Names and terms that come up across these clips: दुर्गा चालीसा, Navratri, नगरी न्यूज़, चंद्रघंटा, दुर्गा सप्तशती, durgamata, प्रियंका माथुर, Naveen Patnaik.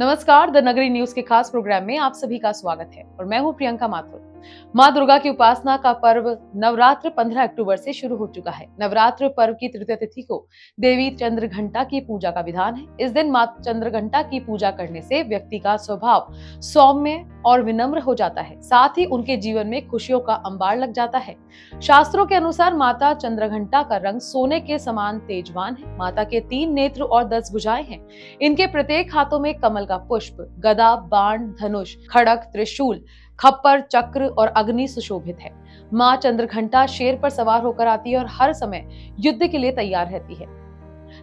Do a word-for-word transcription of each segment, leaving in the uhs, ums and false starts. नमस्कार, द नगरी न्यूज़ के खास प्रोग्राम में आप सभी का स्वागत है और मैं हूं प्रियंका माथुर। माँ दुर्गा की उपासना का पर्व नवरात्र पंद्रह अक्टूबर से शुरू हो चुका है। नवरात्र पर्व की तृतीय तिथि को देवी चंद्रघंटा की पूजा का विधान है। इस दिन माँ चंद्रघंटा की पूजा करने से व्यक्ति का स्वभाव सौम्य और विनम्र हो जाता है, साथ ही उनके जीवन में खुशियों का अंबार लग जाता है। शास्त्रों के अनुसार माता चंद्रघंटा का रंग सोने के समान तेजवान है। माता के तीन नेत्र और दस भुजाएं हैं। इनके प्रत्येक हाथों में कमल का पुष्प, गदा, बाण, धनुष, खड़क, त्रिशूल, खप्पर, चक्र और अग्नि सुशोभित है। माँ चंद्रघंटा शेर पर सवार होकर आती है और हर समय युद्ध के लिए तैयार रहती है।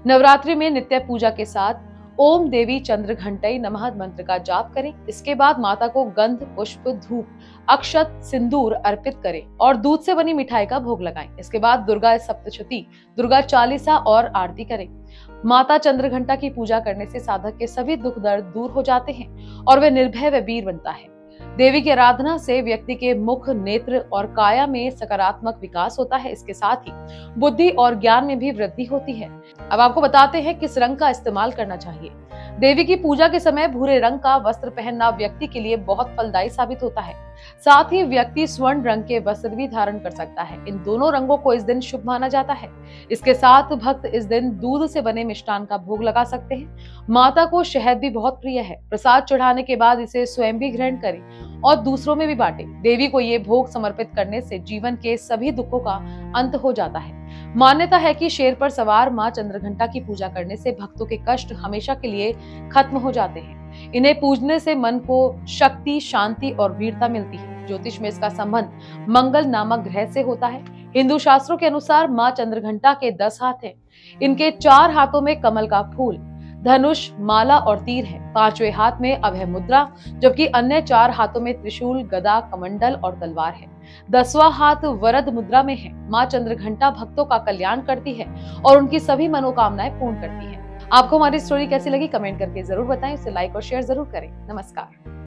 नवरात्रि में नित्य पूजा के साथ ओम देवी चंद्रघंटाई नमः मंत्र का जाप करें। इसके बाद माता को गंध, पुष्प, धूप, अक्षत, सिंदूर अर्पित करें और दूध से बनी मिठाई का भोग लगाएं। इसके बाद दुर्गा सप्तशती, दुर्गा चालीसा और आरती करें। माता चंद्रघंटा की पूजा करने से साधक के सभी दुख दर्द दूर हो जाते हैं और वह निर्भय व वीर बनता है। देवी की आराधना से व्यक्ति के मुख, नेत्र और काया में सकारात्मक विकास होता है। इसके साथ ही बुद्धि और ज्ञान में भी वृद्धि होती है। अब आपको बताते हैं किस रंग का इस्तेमाल करना चाहिए। देवी की पूजा के समय भूरे रंग का वस्त्र पहनना व्यक्ति के लिए बहुत फलदायी साबित होता है। साथ ही व्यक्ति स्वर्ण रंग के वस्त्र भी धारण कर सकता है। इन दोनों रंगों को इस दिन शुभ माना जाता है। इसके साथ भक्त इस दिन दूध से बने मिष्ठान का भोग लगा सकते हैं। माता को शहद भी बहुत प्रिय है। प्रसाद चढ़ाने के बाद इसे स्वयं भी ग्रहण करें और दूसरों में भी बांटे। देवी को ये भोग समर्पित करने से जीवन के सभी दुखों का अंत हो जाता है। मान्यता है कि शेर पर सवार माँ चंद्रघंटा की पूजा करने से भक्तों के कष्ट हमेशा के लिए खत्म हो जाते हैं। इन्हें पूजने से मन को शक्ति, शांति और वीरता मिलती है। ज्योतिष में इसका संबंध मंगल नामक ग्रह से होता है। हिंदू शास्त्रों के अनुसार माँ चंद्रघंटा के दस हाथ हैं। इनके चार हाथों में कमल का फूल, धनुष, माला और तीर है। पांचवें हाथ में अभय मुद्रा, जबकि अन्य चार हाथों में त्रिशूल, गदा, कमंडल और तलवार है। दसवां हाथ वरद मुद्रा में है। माँ चंद्रघंटा भक्तों का कल्याण करती है और उनकी सभी मनोकामनाएं पूर्ण करती है। आपको हमारी स्टोरी कैसी लगी कमेंट करके जरूर बताएं। उसे लाइक और शेयर जरूर करें। नमस्कार।